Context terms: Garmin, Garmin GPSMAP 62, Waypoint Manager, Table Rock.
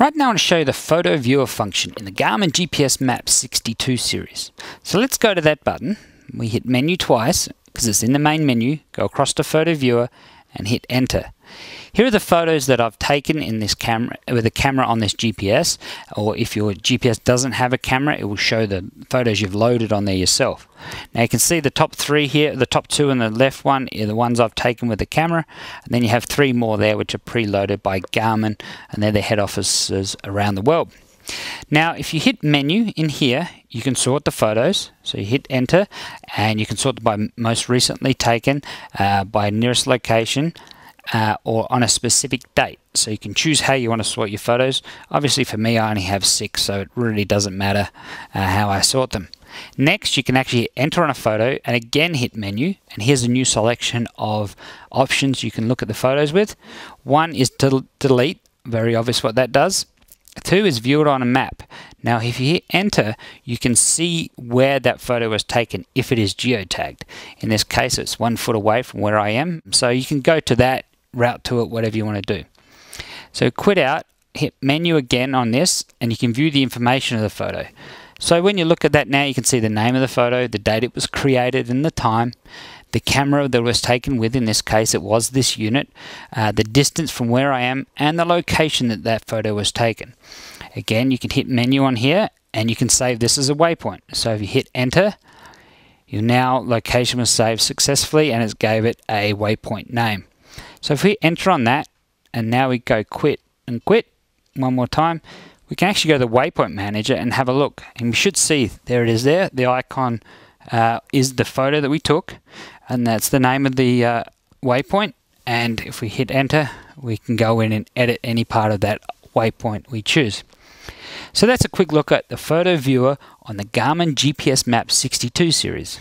Right now I want to show you the photo viewer function in the Garmin GPSMAP 62 series. So let's go to that button. We hit menu twice because it's in the main menu, go across to photo viewer and hit enter. Here are the photos that I've taken in this camera with a camera on this GPS, or if your GPS doesn't have a camera, it will show the photos you've loaded on there yourself. Now you can see the top three here, the top two and the left one are the ones I've taken with the camera, and then you have three more there which are preloaded by Garmin, and they're the head offices around the world. Now if you hit menu in here, you can sort the photos, so you hit enter and you can sort by most recently taken, by nearest location, or on a specific date. So you can choose how you want to sort your photos. Obviously for me I only have 6, so it really doesn't matter how I sort them. Next you can actually enter on a photo and again hit menu, and here's a new selection of options you can look at the photos with. One is delete, very obvious what that does. Two is view it on a map. Now if you hit enter, you can see where that photo was taken if it is geotagged. In this case it's 1 foot away from where I am, so you can go to that, route to it, whatever you want to do. So quit out, hit menu again on this, and you can view the information of the photo. So when you look at that now, you can see the name of the photo, the date it was created and the time, the camera that was taken with, in this case it was this unit, the distance from where I am, and the location that that photo was taken. Again, you can hit menu on here and you can save this as a waypoint. So if you hit enter, your now location was saved successfully and it gave it a waypoint name. So if we enter on that, and now we go quit and quit one more time, we can actually go to the Waypoint Manager and have a look. And we should see, there it is there, the icon is the photo that we took, and that's the name of the waypoint. And if we hit enter, we can go in and edit any part of that waypoint we choose. So that's a quick look at the photo viewer on the Garmin GPSMAP 62 series.